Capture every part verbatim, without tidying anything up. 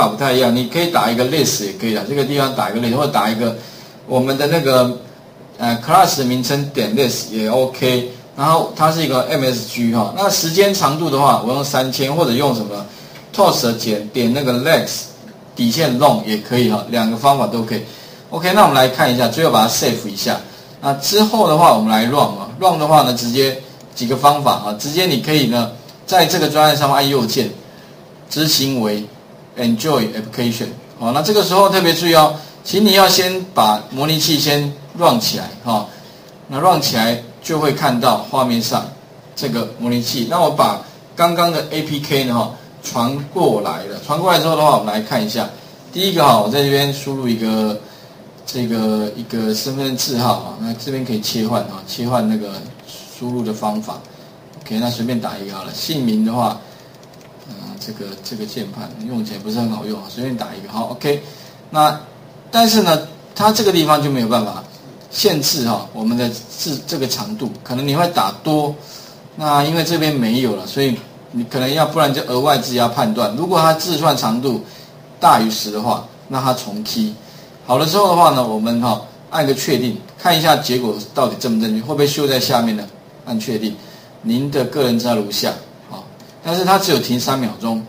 法不太一样，你可以打一个 list 也可以打，这个地方打一个 list， 或打一个我们的那个呃 class 名称点 list 也 OK。然后它是一个 M S G 哈、哦，那时间长度的话，我用三千或者用什么 toss 减点那个 lex 底线 long 也可以哈、哦，两个方法都可以。OK， 那我们来看一下，最后把它 save 一下。那之后的话，我们来 run 啊、哦、，run 的话呢，直接几个方法啊，直接你可以呢在这个专案上面按右键执行为。Enjoy application， 好、哦，那这个时候特别注意哦，请你要先把模拟器先 run 起来哈、哦，那 run 起来就会看到画面上这个模拟器。那我把刚刚的 A P K 呢哈、哦、传过来了，传过来之后的话，我们来看一下，第一个哈、哦，我在这边输入一个这个一个身份证字号啊、哦，那这边可以切换啊、哦，切换那个输入的方法。OK， 那随便打一个好了，姓名的话。这个这个键盘用起来不是很好用，随便打一个好 OK。那但是呢，它这个地方就没有办法限制哈、哦、我们的字这个长度，可能你会打多，那因为这边没有了，所以你可能要不然就额外自己要判断。如果它自算长度大于十的话，那它重 key。好了之后的话呢，我们哈、哦、按个确定，看一下结果到底正不正确，会不会秀在下面呢？按确定，您的个人资料如下。但是它只有停三秒钟，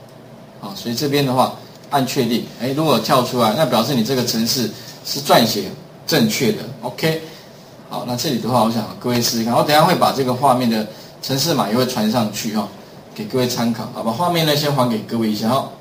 啊，所以这边的话按确定，哎，如果跳出来，那表示你这个程式是撰写正确的 ，OK。好，那这里的话，我想各位试试看，我等一下会把这个画面的程式码也会传上去哈、哦，给各位参考，好吧？画面呢先还给各位一下哈、哦。